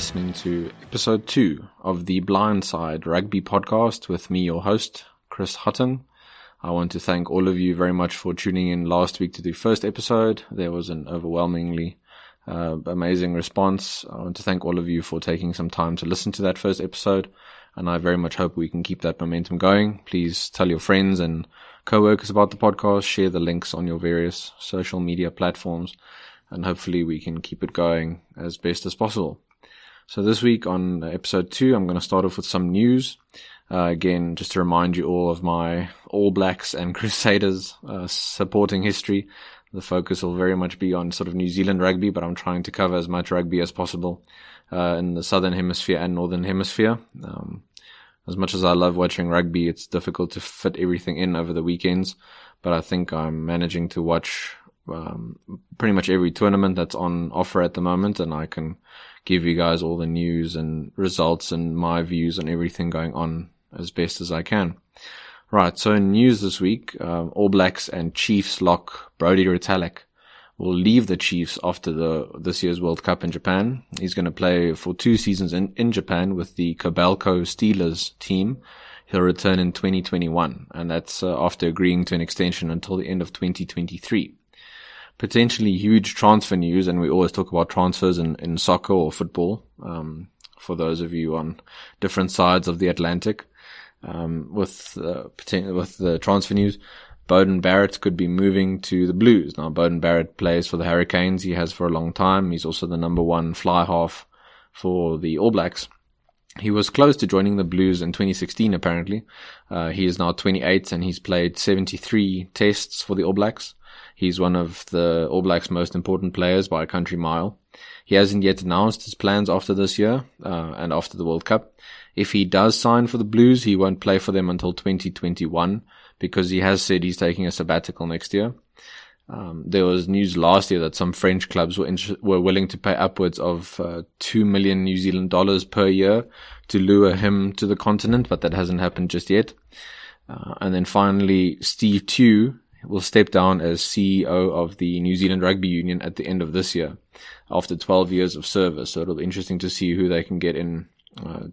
listening to episode 2 of the Blindside Rugby Podcast with me, your host, Chris Hattingh. I want to thank all of you very much for tuning in last week to the first episode. There was an overwhelmingly amazing response. I want to thank all of you for taking some time to listen to that first episode, and I very much hope we can keep that momentum going. Please tell your friends and co-workers about the podcast, share the links on your various social media platforms, and hopefully we can keep it going as best as possible. So this week on episode 2, I'm going to start off with some news. Again, just to remind you all of my All Blacks and Crusaders supporting history. The focus will very much be on sort of New Zealand rugby, but I'm trying to cover as much rugby as possible in the Southern Hemisphere and Northern Hemisphere. As much as I love watching rugby, it's difficult to fit everything in over the weekends, but I think I'm managing to watch pretty much every tournament that's on offer at the moment, and I can give you guys all the news and results and my views on everything going on as best as I can. Right, so in news this week, All Blacks and Chiefs lock Brodie Retallick will leave the Chiefs after this year's World Cup in Japan. He's going to play for 2 seasons in Japan with the Kobalco Steelers team. He'll return in 2021, and that's after agreeing to an extension until the end of 2023. Potentially huge transfer news, and we always talk about transfers in soccer or football, for those of you on different sides of the Atlantic. With the transfer news, Beauden Barrett could be moving to the Blues. Now, Beauden Barrett plays for the Hurricanes. He has for a long time. He's also the number 1 fly half for the All Blacks. He was close to joining the Blues in 2016, apparently. He is now 28, and he's played 73 tests for the All Blacks. He's one of the All Blacks' most important players by a country mile. He hasn't yet announced his plans after this year and after the World Cup. If he does sign for the Blues, he won't play for them until 2021 because he has said he's taking a sabbatical next year. There was news last year that some French clubs were willing to pay upwards of $2 million per year to lure him to the continent, but that hasn't happened just yet. And then finally, Steve Tew will step down as CEO of the New Zealand Rugby Union at the end of this year after 12 years of service. So it'll be interesting to see who they can get in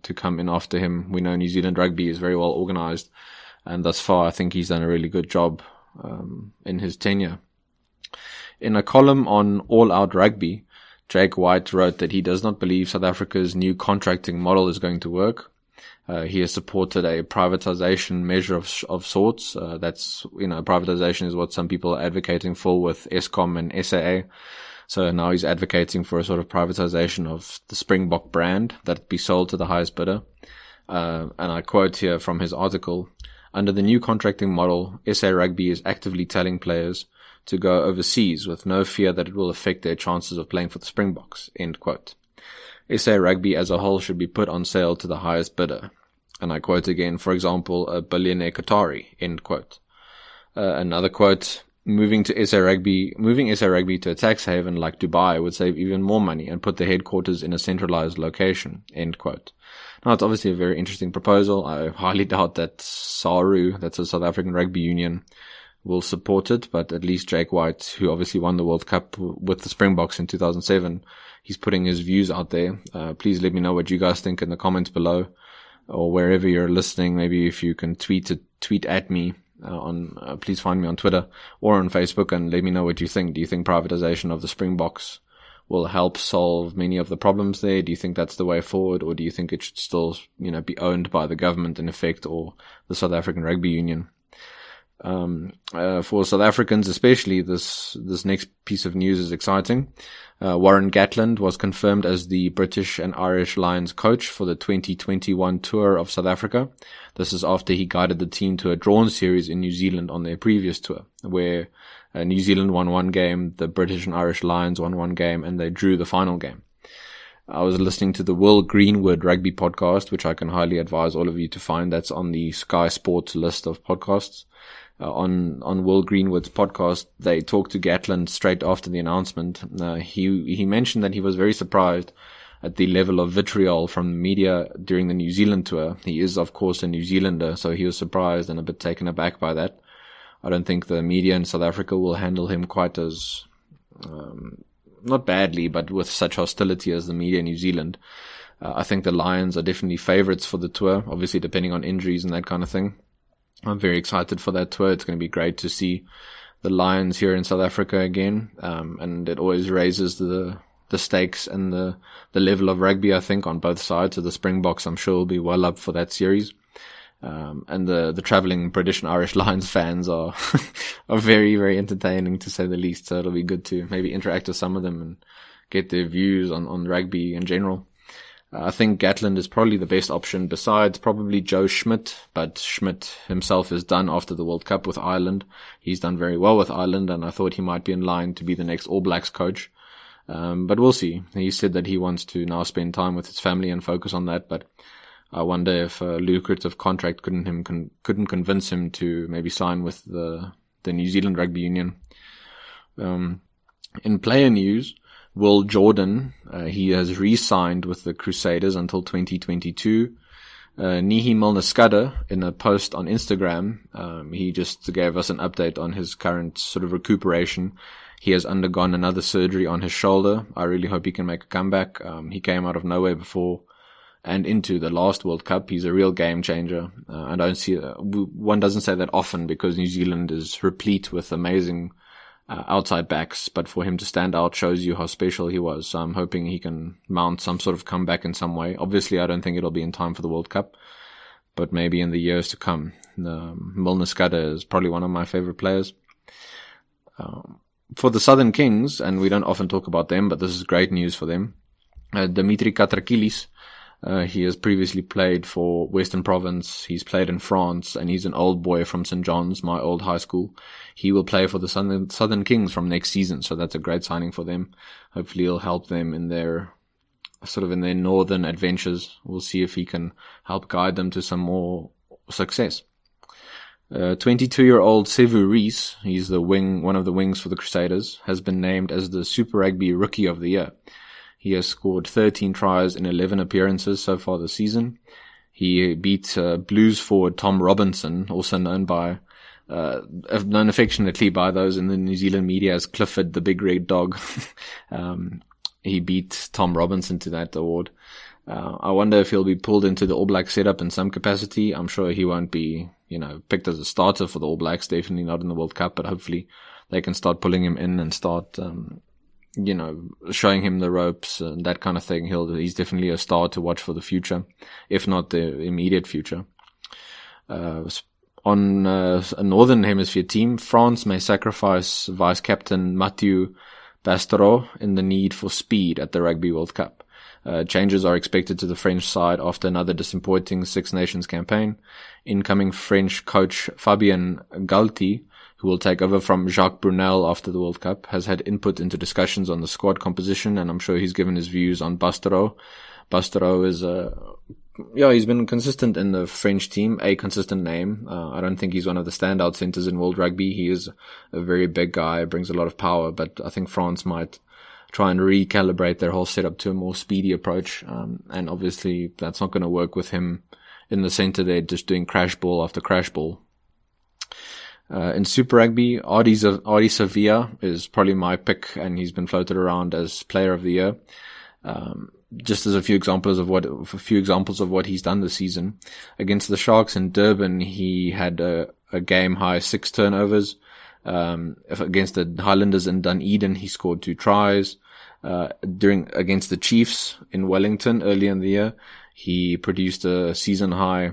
to come in after him. We know New Zealand Rugby is very well organized, and thus far I think he's done a really good job in his tenure. In a column on All Out Rugby, Jake White wrote that he does not believe South Africa's new contracting model is going to work. He has supported a privatization measure of sorts. That's, privatization is what some people are advocating for with Eskom and SAA. So now he's advocating for a sort of privatization of the Springbok brand that be sold to the highest bidder. And I quote here from his article: "Under the new contracting model, SA Rugby is actively telling players to go overseas with no fear that it will affect their chances of playing for the Springboks," end quote. "SA Rugby as a whole should be put on sale to the highest bidder." And I quote again, for example, a billionaire Qatari, end quote. Another quote: moving SA Rugby to a tax haven like Dubai would save even more money and put the headquarters in a centralized location," end quote. Now, it's obviously a very interesting proposal. I highly doubt that SARU, that's a South African rugby union, will support it, but at least Jake White, who obviously won the World Cup with the Springboks in 2007, he's putting his views out there. Please let me know what you guys think in the comments below or wherever you're listening. Maybe if you can tweet at me please find me on Twitter or on Facebook and let me know what you think. Do you think privatization of the Springboks will help solve many of the problems there? Do you think that's the way forward, or do you think it should still, be owned by the government in effect or the South African Rugby Union? For South Africans especially, this next piece of news is exciting. Warren Gatland was confirmed as the British and Irish Lions coach for the 2021 tour of South Africa. This is after he guided the team to a drawn series in New Zealand on their previous tour, where New Zealand won 1 game, the British and Irish Lions won 1 game, and they drew the final game. I was listening to the Will Greenwood Rugby Podcast, which I can highly advise all of you to find. That's on the Sky Sports list of podcasts. On Will Greenwood's podcast, they talked to Gatland straight after the announcement. He mentioned that he was very surprised at the level of vitriol from the media during the New Zealand tour. He is, of course, a New Zealander, so he was surprised and a bit taken aback by that. I don't think the media in South Africa will handle him quite as not badly, but with such hostility as the media in New Zealand. I think the Lions are definitely favourites for the tour, obviously depending on injuries and that kind of thing. I'm very excited for that tour. It's going to be great to see the Lions here in South Africa again, and it always raises the stakes and the level of rugby, I think, on both sides. Of the Springboks, I'm sure, will be well up for that series. And the travelling British and Irish Lions fans are are very, very entertaining, to say the least. So it'll be good to maybe interact with some of them and get their views on rugby in general. I think Gatland is probably the best option besides probably Joe Schmidt, but Schmidt himself is done after the World Cup with Ireland. He's done very well with Ireland, and I thought he might be in line to be the next All Blacks coach. But we'll see. He said that he wants to now spend time with his family and focus on that, but I wonder if a lucrative contract couldn't convince him to maybe sign with the New Zealand Rugby Union. In player news, Will Jordan, he has re-signed with the Crusaders until 2022. Nihi Milniskadda, in a post on Instagram, he just gave us an update on his current sort of recuperation. He has undergone another surgery on his shoulder. I really hope he can make a comeback. He came out of nowhere before and into the last World Cup. He's a real game changer. One doesn't say that often because New Zealand is replete with amazing outside backs, but for him to stand out shows you how special he was. So I'm hoping he can mount some sort of comeback in some way. Obviously, I don't think it'll be in time for the World Cup, but maybe in the years to come. Milniskadda is probably one of my favorite players. For the Southern Kings, and we don't often talk about them, but this is great news for them. Dimitri Katrakilis, he has previously played for Western Province. He's played in France, and he's an old boy from St. John's, my old high school. He will play for the Southern Kings from next season, so that's a great signing for them. Hopefully he'll help them in their sort of in their northern adventures. We'll see if he can help guide them to some more success. 22-year-old Sevu Rees, he's the wing, one of the wings for the Crusaders, has been named as the Super Rugby Rookie of the Year. He has scored 13 tries in 11 appearances so far this season. He beat Blues forward Tom Robinson, also known by known affectionately by those in the New Zealand media as Clifford the Big Red Dog. He beat Tom Robinson to that award. I wonder if he'll be pulled into the All Black setup in some capacity. I'm sure he won't be, picked as a starter for the All Blacks, definitely not in the World Cup, but hopefully they can start pulling him in and start showing him the ropes and that kind of thing. He's definitely a star to watch for the future, if not the immediate future. On a Northern Hemisphere team, France may sacrifice vice-captain Mathieu Bastareaud in the need for speed at the Rugby World Cup. Changes are expected to the French side after another disappointing Six Nations campaign. Incoming French coach Fabien Galtier, who will take over from Jacques Brunel after the World Cup, has had input into discussions on the squad composition, and I'm sure he's given his views on Bastareaud. Bastareaud is he's been consistent in the French team, a consistent name. I don't think he's one of the standout centers in world rugby. He is a very big guy, brings a lot of power, but I think France might try and recalibrate their whole setup to a more speedy approach. And obviously that's not going to work with him in the center there, just doing crash ball after crash ball. In Super Rugby, Ardie Savea is probably my pick, and he's been floated around as Player of the Year. Just as a few examples of what he's done this season. Against the Sharks in Durban, he had a game-high 6 turnovers. Against the Highlanders in Dunedin, he scored 2 tries. Against the Chiefs in Wellington earlier in the year, he produced a season-high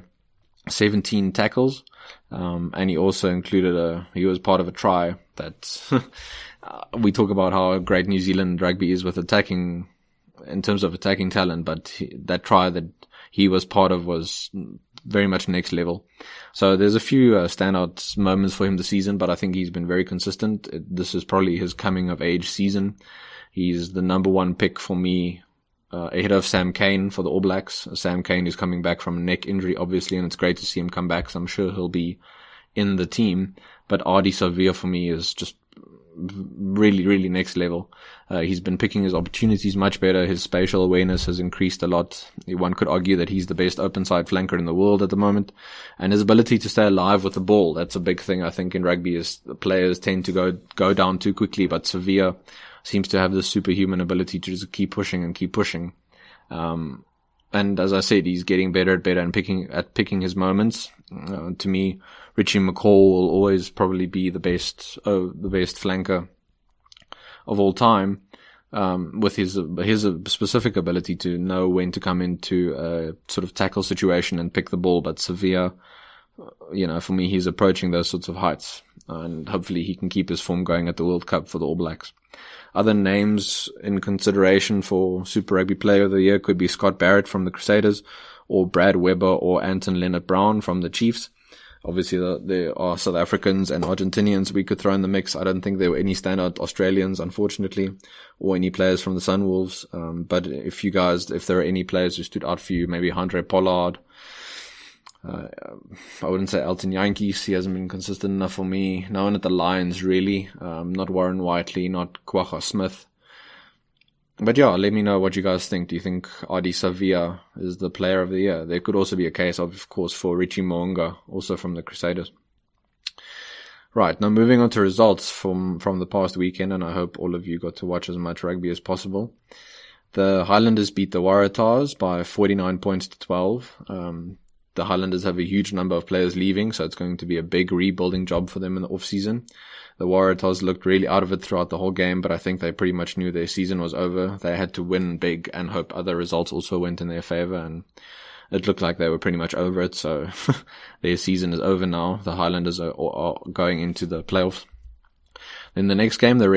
17 tackles. And he also included he was part of a try that we talk about how great New Zealand rugby is with attacking, in terms of attacking talent, but that try that he was part of was very much next level. So there's a few standout moments for him this season, but I think he's been very consistent. This is probably his coming of age season. He's the number one pick for me, ahead of Sam Cane for the All Blacks. Sam Cane is coming back from a neck injury, obviously, and it's great to see him come back, so I'm sure he'll be in the team. But Ardie Savea for me is just really, really next level. He's been picking his opportunities much better. His spatial awareness has increased a lot. One could argue that he's the best open side flanker in the world at the moment. And his ability to stay alive with the ball, that's a big thing I think in rugby, is the players tend to go down too quickly, but Savea seems to have this superhuman ability to just keep pushing and keep pushing. And as I said, he's getting better and better and picking his moments. To me, Richie McCaw will always probably be the best flanker of all time, with his specific ability to know when to come into a sort of tackle situation and pick the ball. But Savea, for me, he's approaching those sorts of heights, and hopefully he can keep his form going at the World Cup for the All Blacks. Other names in consideration for Super Rugby Player of the Year could be Scott Barrett from the Crusaders, or Brad Webber or Anton Leonard-Brown from the Chiefs. Obviously, there are South Africans and Argentinians we could throw in the mix. I don't think there were any standout Australians, unfortunately, or any players from the Sunwolves. But if there are any players who stood out for you, maybe Handré Pollard. I wouldn't say Elton Yankees. He hasn't been consistent enough for me. No one at the Lions, really. Not Warren Whiteley, not Quagga Smith. But yeah, let me know what you guys think. Do you think Ardie Savea is the player of the year? There could also be a case, of course, for Richie Mo'unga, also from the Crusaders. Right, now moving on to results from the past weekend, and I hope all of you got to watch as much rugby as possible. The Highlanders beat the Waratahs by 49 points to 12. The Highlanders have a huge number of players leaving, so it's going to be a big rebuilding job for them in the off-season. The Waratahs looked really out of it throughout the whole game, but I think they pretty much knew their season was over. They had to win big and hope other results also went in their favor, and it looked like they were pretty much over it, so their season is over now. The Highlanders are going into the playoffs. In the next game, the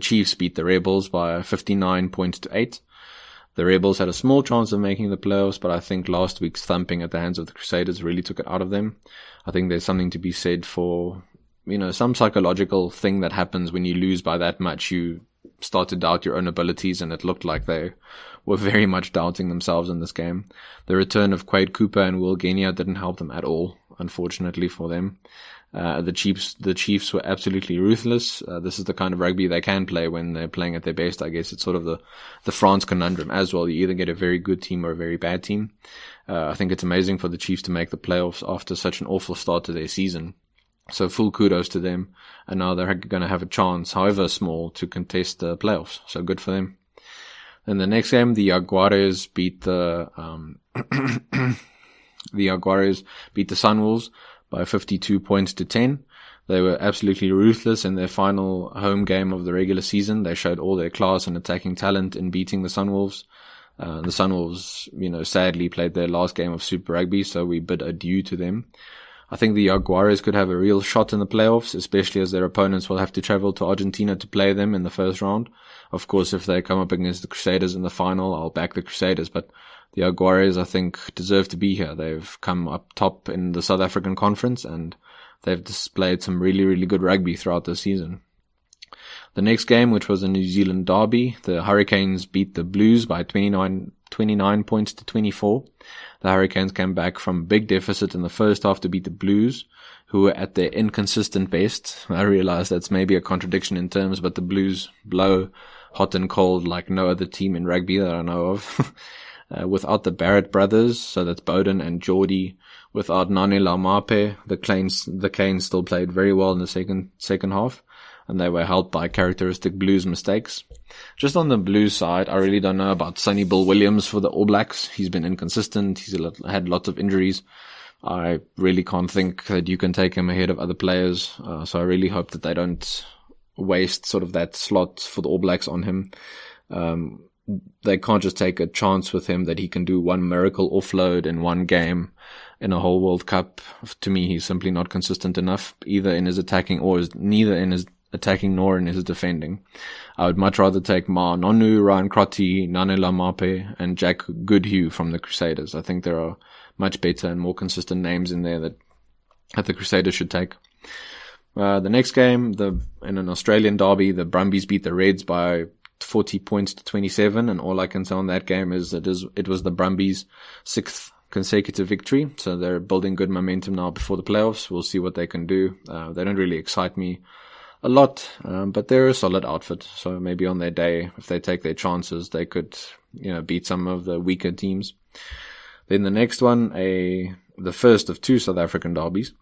Chiefs beat the Rebels by 59 points to 8. The Rebels had a small chance of making the playoffs, but I think last week's thumping at the hands of the Crusaders really took it out of them. I think there's something to be said for, some psychological thing that happens when you lose by that much. You start to doubt your own abilities, and it looked like they were very much doubting themselves in this game. The return of Quade Cooper and Will Genia didn't help them at all, unfortunately for them. The Chiefs were absolutely ruthless. This is the kind of rugby they can play when they're playing at their best. I guess it's sort of the France conundrum as well. You either get a very good team or a very bad team. I think it's amazing for the Chiefs to make the playoffs after such an awful start to their season. So full kudos to them. And now they're going to have a chance, however small, to contest the playoffs. So good for them. In the next game, the Jaguares beat the Sunwolves by 52 points to 10. They were absolutely ruthless in their final home game of the regular season. They showed all their class and attacking talent in beating the Sunwolves. The Sunwolves, sadly played their last game of Super Rugby, so we bid adieu to them. I think the Jaguares could have a real shot in the playoffs, especially as their opponents will have to travel to Argentina to play them in the first round. Of course, if they come up against the Crusaders in the final, I'll back the Crusaders, but the Jaguares, I think, deserve to be here. They've come up top in the South African Conference, and they've displayed some really, really good rugby throughout the season. The next game, which was a New Zealand derby, the Hurricanes beat the Blues by 29 points to 24. The Hurricanes came back from a big deficit in the first half to beat the Blues, who were at their inconsistent best. I realize that's maybe a contradiction in terms, but the Blues blow hot and cold like no other team in rugby that I know of. Without the Barrett brothers, so that's Beauden and Geordie, without Ngani Laumape, the Canes still played very well in the second half, and they were helped by characteristic Blues mistakes. Just on the Blues side, I really don't know about Sonny Bill Williams for the All Blacks. He's been inconsistent. He's had lots of injuries. I really can't think that you can take him ahead of other players, so I really hope that they don't waste sort of that slot for the All Blacks on him. They can't just take a chance with him that he can do one miracle offload in one game in a whole World Cup. To me, he's simply not consistent enough, neither in his attacking nor in his defending. I would much rather take Ma Nonu, Ryan Crotty, Ngani Laumape, and Jack Goodhue from the Crusaders. I think there are much better and more consistent names in there that the Crusaders should take. The next game, in an Australian derby, the Brumbies beat the Reds by 40 points to 27, and all I can say on that game is that it was the Brumbies' sixth consecutive victory, so they're building good momentum now before the playoffs. We'll see what they can do. They don't really excite me a lot, but they're a solid outfit, so maybe on their day, if they take their chances, they could beat some of the weaker teams. Then the next one, a the first of two South African derbies.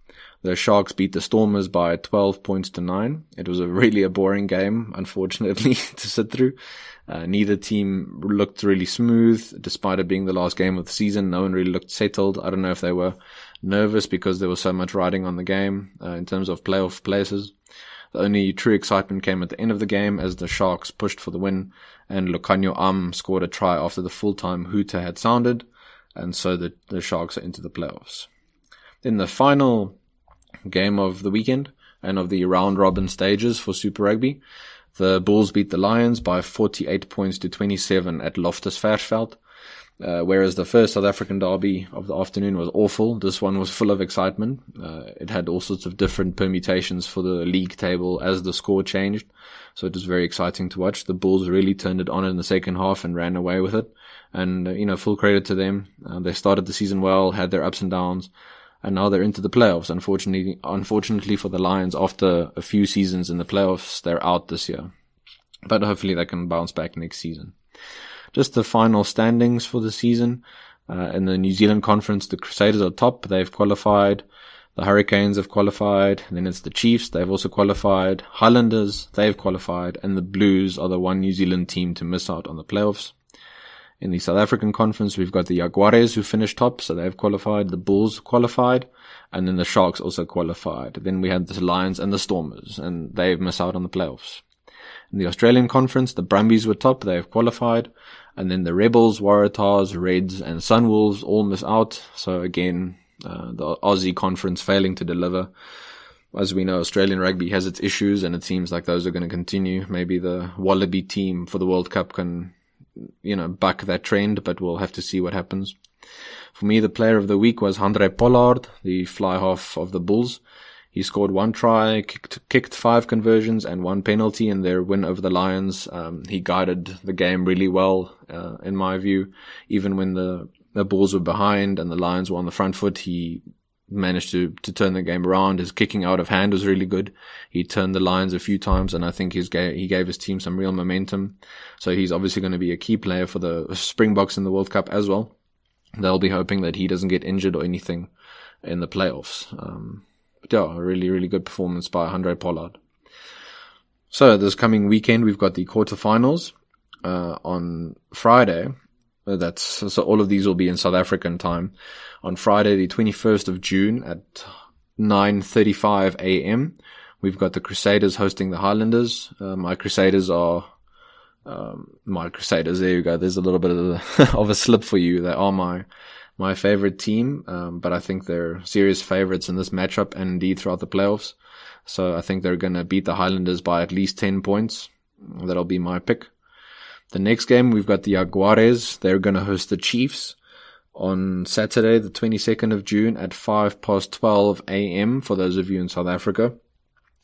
The Sharks beat the Stormers by 12 points to 9. It was really a boring game, unfortunately, to sit through. Neither team looked really smooth, despite it being the last game of the season. No one really looked settled. I don't know if they were nervous because there was so much riding on the game in terms of playoff places. The only true excitement came at the end of the game as the Sharks pushed for the win and Lukanyo Am scored a try after the full-time hooter had sounded, and so the Sharks are into the playoffs. Then the final game of the weekend and of the round-robin stages for Super Rugby, the Bulls beat the Lions by 48 points to 27 at Loftus-Versfeld. Whereas the first South African derby of the afternoon was awful, this one was full of excitement. It had all sorts of different permutations for the league table as the score changed, so it was very exciting to watch. The Bulls really turned it on in the second half and ran away with it, and full credit to them. They started the season well, had their ups and downs, and now they're into the playoffs. Unfortunately for the Lions, after a few seasons in the playoffs, they're out this year, but hopefully they can bounce back next season. Just the final standings for the season. In the New Zealand Conference, the Crusaders are top. They've qualified. The Hurricanes have qualified. And then it's the Chiefs. They've also qualified. Highlanders, they've qualified. And the Blues are the one New Zealand team to miss out on the playoffs. In the South African Conference, we've got the Jaguares who finished top, so they've qualified. The Bulls qualified. And then the Sharks also qualified. Then we had the Lions and the Stormers, and they've missed out on the playoffs. In the Australian Conference, the Brumbies were top. They've qualified. And then the Rebels, Waratahs, Reds, and Sunwolves all miss out. So again, the Aussie Conference failing to deliver. As we know, Australian rugby has its issues, and it seems like those are going to continue. Maybe the Wallaby team for the World Cup can, buck that trend, but we'll have to see what happens. For me, the player of the week was Handré Pollard, the fly half of the Bulls. He scored one try, kicked five conversions and one penalty in their win over the Lions. He guided the game really well, in my view. Even when the Bulls were behind and the Lions were on the front foot, he managed to turn the game around. His kicking out of hand was really good. He turned the Lions a few times, and I think he gave his team some real momentum. So he's obviously going to be a key player for the Springboks in the World Cup as well. They'll be hoping that he doesn't get injured or anything in the playoffs. But yeah, a really, really good performance by Handré Pollard. So this coming weekend, we've got the quarterfinals on Friday. So all of these will be in South African time. On Friday, the 21st of June at 9:35 a.m., we've got the Crusaders hosting the Highlanders. My Crusaders, there you go. There's a little bit of a slip for you. They are my favorite team, but I think they're serious favorites in this matchup and indeed throughout the playoffs. So I think they're going to beat the Highlanders by at least 10 points. That'll be my pick. The next game, we've got the Jaguares. They're going to host the Chiefs on Saturday, the 22nd of June at 12:05 a.m. for those of you in South Africa.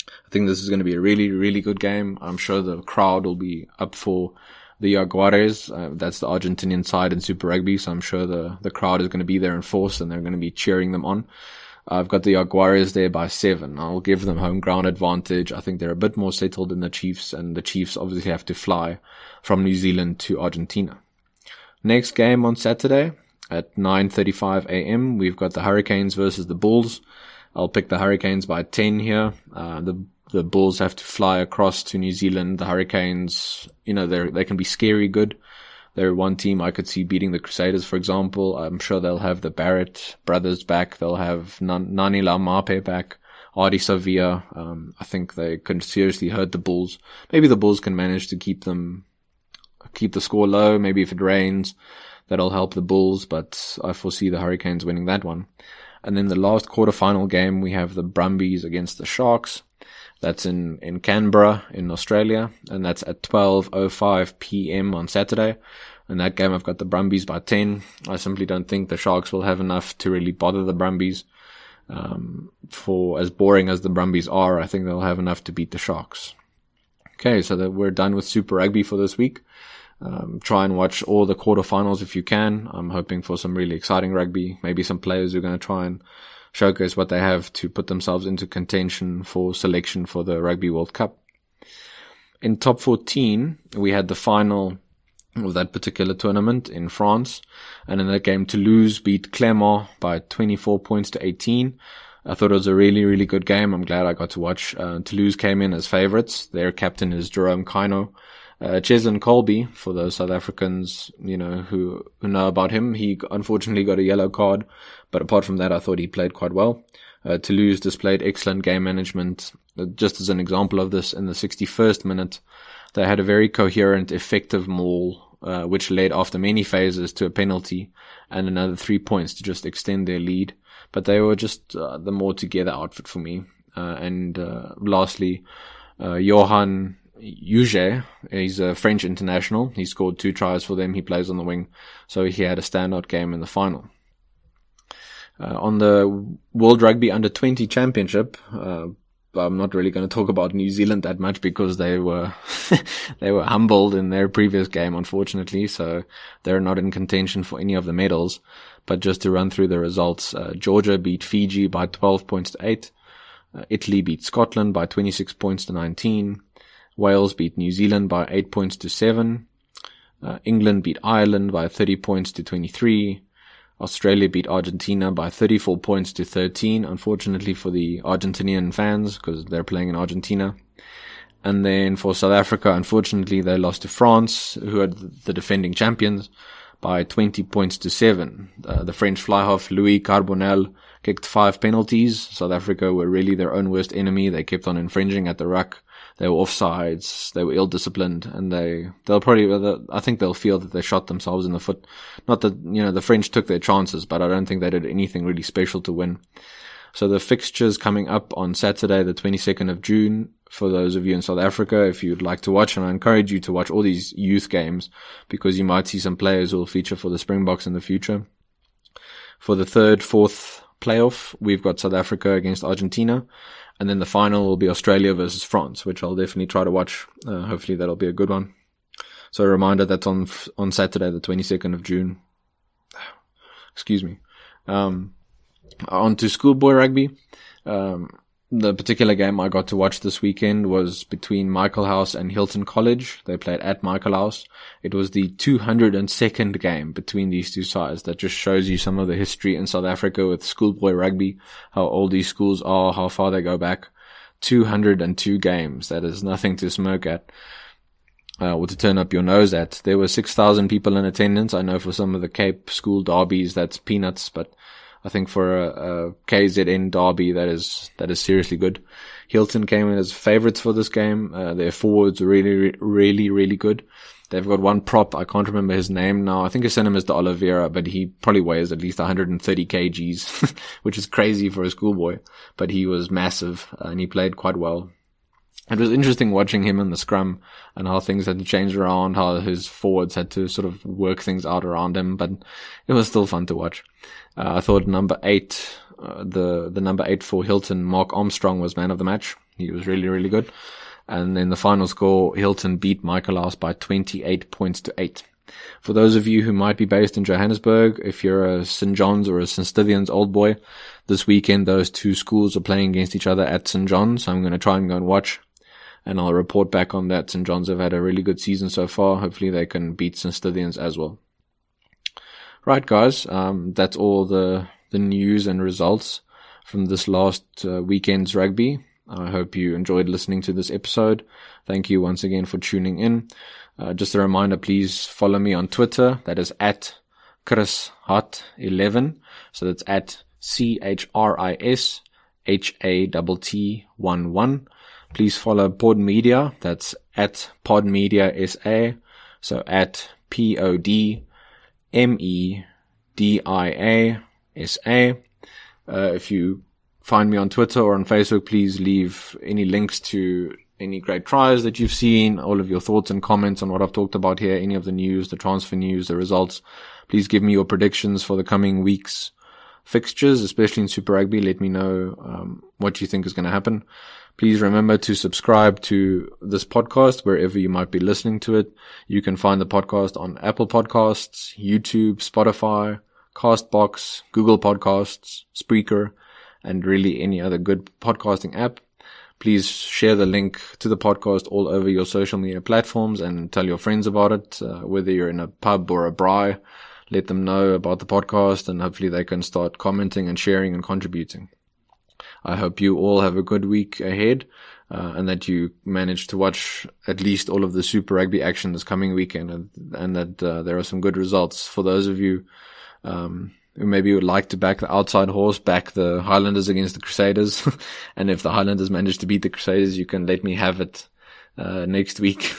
I think this is going to be a really, really good game. I'm sure the crowd will be up for the Jaguares. That's the Argentinian side in Super Rugby, so I'm sure the crowd is going to be there in force and they're going to be cheering them on. I've got the Jaguares there by 7. I'll give them home ground advantage. I think they're a bit more settled than the Chiefs, and the Chiefs obviously have to fly from New Zealand to Argentina. Next game on Saturday at 9:35 a.m. we've got the Hurricanes versus the Bulls. I'll pick the Hurricanes by 10 here. The Bulls have to fly across to New Zealand. The Hurricanes, they can be scary good. They're one team I could see beating the Crusaders, for example. I'm sure they'll have the Barrett brothers back. They'll have Ngani Laumape back, Ardie Savea. I think they can seriously hurt the Bulls. Maybe the Bulls can manage to keep the score low. Maybe if it rains, that'll help the Bulls, but I foresee the Hurricanes winning that one. And then the last quarterfinal game, we have the Brumbies against the Sharks. That's in Canberra in Australia, and that's at 12:05 p.m. on Saturday. In that game, I've got the Brumbies by 10. I simply don't think the Sharks will have enough to really bother the Brumbies. For as boring as the Brumbies are, I think they'll have enough to beat the Sharks. Okay, so that we're done with Super Rugby for this week. Try and watch all the quarterfinals if you can. I'm hoping for some really exciting rugby, maybe some players who are going to try and showcase what they have to put themselves into contention for selection for the Rugby World Cup. In top 14, we had the final of that particular tournament in France. And in that game, Toulouse beat Clermont by 24 points to 18. I thought it was a really, really good game. I'm glad I got to watch. Toulouse came in as favorites. Their captain is Jerome Kino. Cheslin Kolbe, for those South Africans, who know about him, he unfortunately got a yellow card. But apart from that, I thought he played quite well. Toulouse displayed excellent game management. Just as an example of this, in the 61st minute, they had a very coherent, effective maul, which led after many phases to a penalty and another 3 points to just extend their lead. But they were just the more together outfit for me. And lastly, Johan Huger, he's a French international. He scored 2 tries for them. He plays on the wing. So he had a standout game in the final. On the World Rugby Under-20 Championship, I'm not really going to talk about New Zealand that much because they were they were humbled in their previous game, unfortunately, so they're not in contention for any of the medals. But just to run through the results, Georgia beat Fiji by 12 points to 8. Italy beat Scotland by 26 points to 19. Wales beat New Zealand by 8 points to 7. England beat Ireland by 30 points to 23. Australia beat Argentina by 34 points to 13, unfortunately for the Argentinian fans, because they're playing in Argentina. And then for South Africa, unfortunately, they lost to France, who are the defending champions, by 20 points to 7. The French fly-half Louis Carbonel kicked 5 penalties. South Africa were really their own worst enemy. They kept on infringing at the ruck. They were offsides, they were ill-disciplined, and I think they'll feel that they shot themselves in the foot. Not that, the French took their chances, but I don't think they did anything really special to win. So the fixtures coming up on Saturday, the 22nd of June, for those of you in South Africa, if you'd like to watch, and I encourage you to watch all these youth games, because you might see some players who will feature for the Springboks in the future. For the 3rd, 4th playoff, we've got South Africa against Argentina. And then the final will be Australia versus France, which I'll definitely try to watch. Hopefully that'll be a good one. So a reminder, that's on Saturday, the 22nd of June. Excuse me. On to schoolboy rugby. The particular game I got to watch this weekend was between Michaelhouse and Hilton College. They played at Michaelhouse. It was the 202nd game between these two sides. That just shows you some of the history in South Africa with schoolboy rugby, how old these schools are, how far they go back. 202 games. That is nothing to smirk at or to turn up your nose at. There were 6,000 people in attendance. I know for some of the Cape school derbies, that's peanuts, but I think for a KZN derby, that is seriously good. Hilton came in as favourites for this game. Their forwards are really, really, really good. They've got one prop. I can't remember his name now. I think his name is De Oliveira, but he probably weighs at least 130 kgs, which is crazy for a schoolboy. But he was massive, and he played quite well. It was interesting watching him in the scrum and how things had to change around, how his forwards had to sort of work things out around him, but it was still fun to watch. I thought number eight for Hilton, Mark Armstrong, was man of the match. He was really, really good. And then the final score, Hilton beat Michaelhouse by 28 points to 8. For those of you who might be based in Johannesburg, if you're a St. John's or a St. Stithians old boy, this weekend those two schools are playing against each other at St. John's. So I'm going to try and go and watch. And I'll report back on that. St. John's have had a really good season so far. Hopefully they can beat St. Stithians as well. Right, guys. That's all the news and results from this last weekend's rugby. I hope you enjoyed listening to this episode. Thank you once again for tuning in. Just a reminder, please follow me on Twitter. That is at Chris Hattingh 11. So that's at ChrisHatt11. Please follow Pod Media. That's at Pod Media SA. So at PodMediaSA. If you find me on Twitter or on Facebook, please leave any links to any great tries that you've seen, all of your thoughts and comments on what I've talked about here, any of the news, the transfer news, the results. Please give me your predictions for the coming week's fixtures, especially in Super Rugby. Let me know what you think is going to happen. Please remember to subscribe to this podcast wherever you might be listening to it. You can find the podcast on Apple Podcasts, YouTube, Spotify, CastBox, Google Podcasts, Spreaker, and really any other good podcasting app. Please share the link to the podcast all over your social media platforms and tell your friends about it. Whether you're in a pub or a braai, let them know about the podcast, and hopefully they can start commenting and sharing and contributing. I hope you all have a good week ahead, and that you manage to watch at least all of the Super Rugby action this coming weekend, and that there are some good results for those of you who maybe would like to back the outside horse, back the Highlanders against the Crusaders. And if the Highlanders manage to beat the Crusaders, you can let me have it next week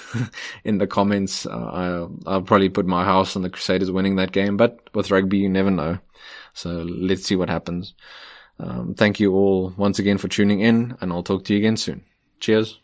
in the comments. I'll probably put my house on the Crusaders winning that game, but with rugby, you never know. So let's see what happens. Thank you all once again for tuning in, and I'll talk to you again soon. Cheers.